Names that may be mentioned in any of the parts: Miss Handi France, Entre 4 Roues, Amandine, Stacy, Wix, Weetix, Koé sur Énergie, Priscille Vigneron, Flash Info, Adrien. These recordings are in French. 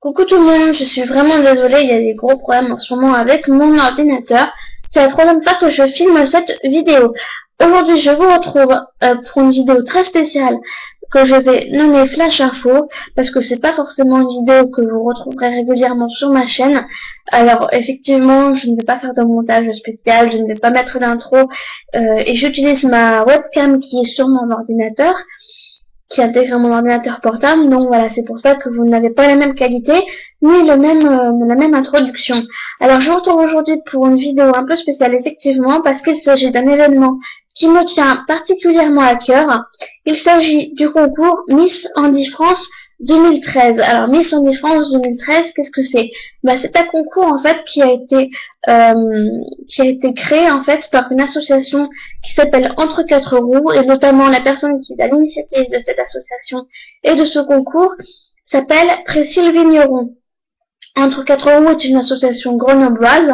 Coucou tout le monde, je suis vraiment désolée, il y a des gros problèmes en ce moment avec mon ordinateur. C'est la troisième fois que je filme cette vidéo. Aujourd'hui, je vous retrouve pour une vidéo très spéciale que je vais nommer Flash Info, parce que c'est pas forcément une vidéo que vous retrouverez régulièrement sur ma chaîne. Alors effectivement, je ne vais pas faire de montage spécial, je ne vais pas mettre d'intro, et j'utilise ma webcam qui est sur mon ordinateur, qui intègre mon ordinateur portable, donc voilà, c'est pour ça que vous n'avez pas la même qualité, ni le même, la même introduction. Alors je vous retrouve aujourd'hui pour une vidéo un peu spéciale, effectivement, parce qu'il s'agit d'un événement qui me tient particulièrement à cœur. Il s'agit du concours Miss Handi France 2013. Alors Miss Handi France 2013, qu'est-ce que c'est? Bah, c'est un concours en fait qui a été créé en fait par une association qui s'appelle Entre 4 Roues, et notamment la personne qui est à l'initiative de cette association et de ce concours s'appelle Priscille Vigneron. Entre 4 Roues est une association grenobloise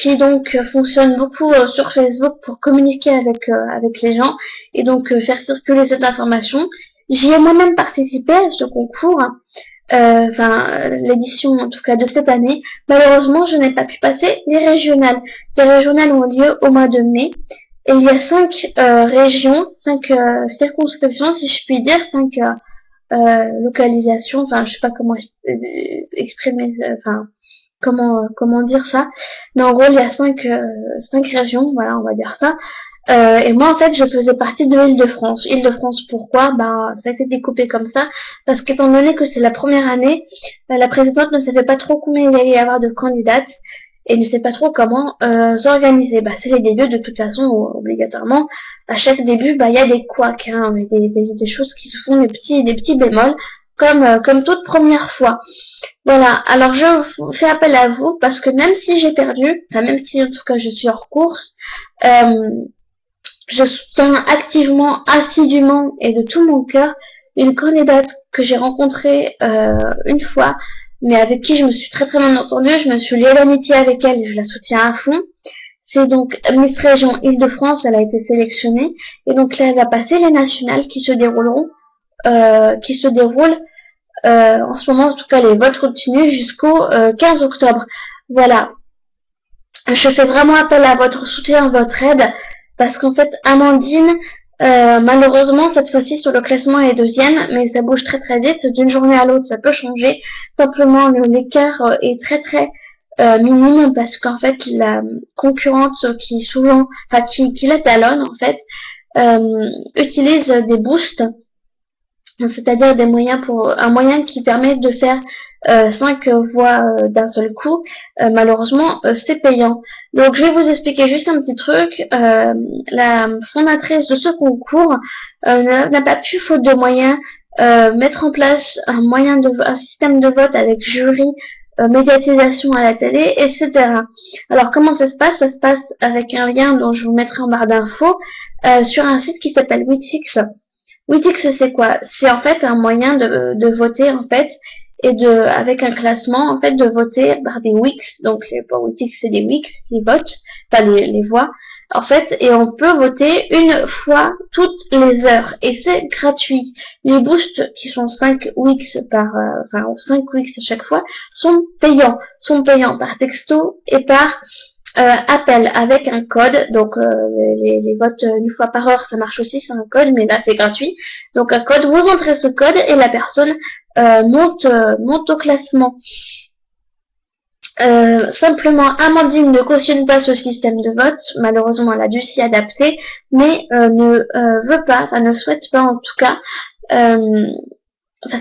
qui donc fonctionne beaucoup sur Facebook pour communiquer avec les gens et donc faire circuler cette information. J'y ai moi-même participé à ce concours, enfin l'édition en tout cas de cette année. Malheureusement, je n'ai pas pu passer les régionales. Les régionales ont lieu au mois de mai et il y a 5 régions, 5 circonscriptions si je puis dire, 5 localisations, enfin je sais pas comment exprimer, enfin comment dire ça, mais en gros il y a 5 régions, voilà on va dire ça, et moi en fait je faisais partie de l'Île-de-France. Île-de-France pourquoi? Ben ça a été découpé comme ça parce qu'étant donné que c'est la première année, la présidente ne savait pas trop combien il allait y avoir de candidates et ne sait pas trop comment s'organiser. Bah c'est les débuts de toute façon, obligatoirement à chaque début bah il y a des couacs, hein, des choses qui se font, des petits bémols comme toute première fois. Voilà, alors je fais appel à vous parce que même si j'ai perdu, enfin même si en tout cas je suis hors course, je soutiens activement, assidûment et de tout mon cœur une candidate que j'ai rencontrée une fois, mais avec qui je me suis très bien entendue, je me suis liée d'amitié avec elle et je la soutiens à fond. C'est donc Miss Région Île-de-France, elle a été sélectionnée et donc là elle va passer les nationales qui se dérouleront en ce moment, en tout cas les votes continuent jusqu'au 15 octobre. Voilà, je fais vraiment appel à votre soutien, votre aide, parce qu'en fait Amandine, malheureusement cette fois-ci sur le classement elle est 2e, mais ça bouge très très vite, d'une journée à l'autre ça peut changer, simplement l'écart est très très minime parce qu'en fait la concurrente qui souvent, enfin qui la talonne en fait, utilise des boosts, c'est-à-dire des moyens pour un moyen qui permet de faire 5 voix d'un seul coup. Malheureusement, c'est payant. Donc, je vais vous expliquer juste un petit truc. La fondatrice de ce concours n'a pas pu, faute de moyens, mettre en place un système de vote avec jury, médiatisation à la télé, etc. Alors comment ça se passe? Ça se passe avec un lien dont je vous mettrai en barre d'infos sur un site qui s'appelle Weetix. Weetix, c'est quoi? C'est en fait un moyen de voter en fait et de avec un classement en fait de voter par des Wix. Donc pour Weetix c'est des Wix, les votes, pas les voix en fait, et on peut voter une fois toutes les heures et c'est gratuit. Les boosts qui sont 5 Wix par enfin 5 Wix à chaque fois sont payants par texto et par appel avec un code, donc les votes une fois par heure ça marche aussi, c'est un code, mais là c'est gratuit, donc un code, vous entrez ce code et la personne monte au classement. Simplement Amandine ne cautionne pas ce système de vote, malheureusement elle a dû s'y adapter, mais veut pas, enfin ne souhaite pas en tout cas, enfin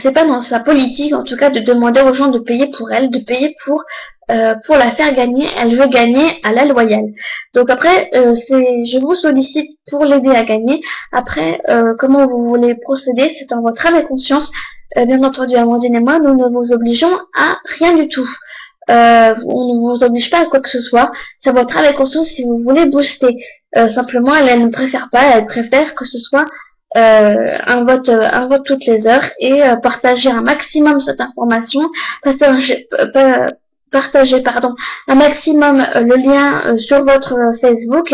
c'est pas dans sa politique en tout cas de demander aux gens de payer pour elle, de payer pour la faire gagner, elle veut gagner à la loyale. Donc après, je vous sollicite pour l'aider à gagner. Après, comment vous voulez procéder, c'est en votre âme et conscience. Bien entendu, Amandine et moi, nous ne vous obligeons à rien du tout. On ne vous oblige pas à quoi que ce soit. C'est votre âme et conscience si vous voulez booster. Simplement, elle ne préfère pas, elle préfère que ce soit un vote toutes les heures et partager un maximum cette information. Partagez pardon un maximum le lien sur votre Facebook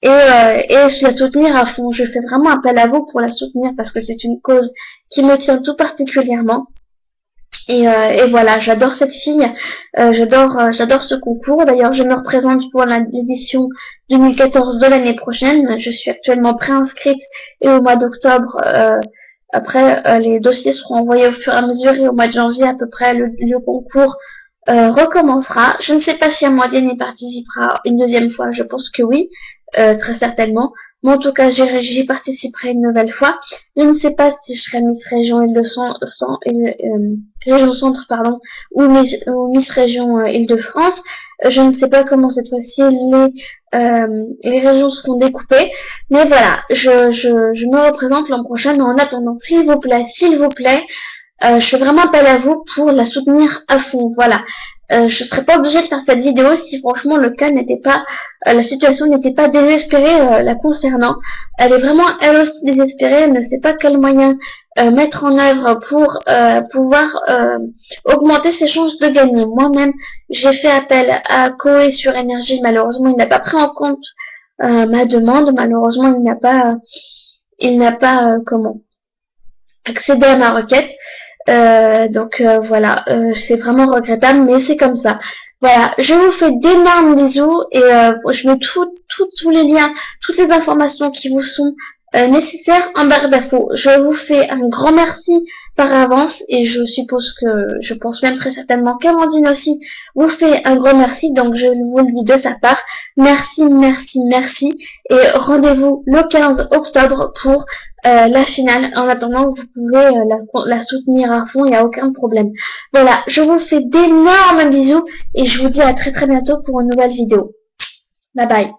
et la soutenir à fond. Je fais vraiment appel à vous pour la soutenir parce que c'est une cause qui me tient tout particulièrement. Et voilà, j'adore cette fille, j'adore ce concours. D'ailleurs, je me représente pour l'édition 2014 de l'année prochaine. Je suis actuellement préinscrite et au mois d'octobre, après, les dossiers seront envoyés au fur et à mesure et au mois de janvier à peu près, le concours recommencera. Je ne sais pas si Amandine y participera une deuxième fois, je pense que oui, très certainement. Mais en tout cas, j'y participerai une nouvelle fois. Je ne sais pas si je serai Miss Région Région Centre, pardon, ou Miss Région Île-de-France. Je ne sais pas comment cette fois-ci les régions seront découpées. Mais voilà, je me représente l'an prochain. Mais en attendant, s'il vous plaît, je fais vraiment appel à vous pour la soutenir à fond. Voilà. Je serais pas obligée de faire cette vidéo si franchement le cas n'était pas, la situation n'était pas désespérée la concernant. Elle est vraiment elle aussi désespérée, elle ne sait pas quel moyen mettre en œuvre pour pouvoir augmenter ses chances de gagner. Moi-même, j'ai fait appel à Koé sur Énergie, malheureusement il n'a pas pris en compte ma demande, malheureusement il n'a pas comment accédé à ma requête. Donc voilà, c'est vraiment regrettable, mais c'est comme ça. Voilà, je vous fais d'énormes bisous et je mets tous les liens, toutes les informations qui vous sont nécessaires en barre d'infos. Je vous fais un grand merci par avance et je pense même très certainement qu'Amandine aussi vous fait un grand merci, donc je vous le dis de sa part. Merci, merci, merci et rendez-vous le 15 octobre pour la finale. En attendant, vous pouvez la soutenir à fond, il n'y a aucun problème. Voilà, je vous fais d'énormes bisous et je vous dis à très très bientôt pour une nouvelle vidéo. Bye bye.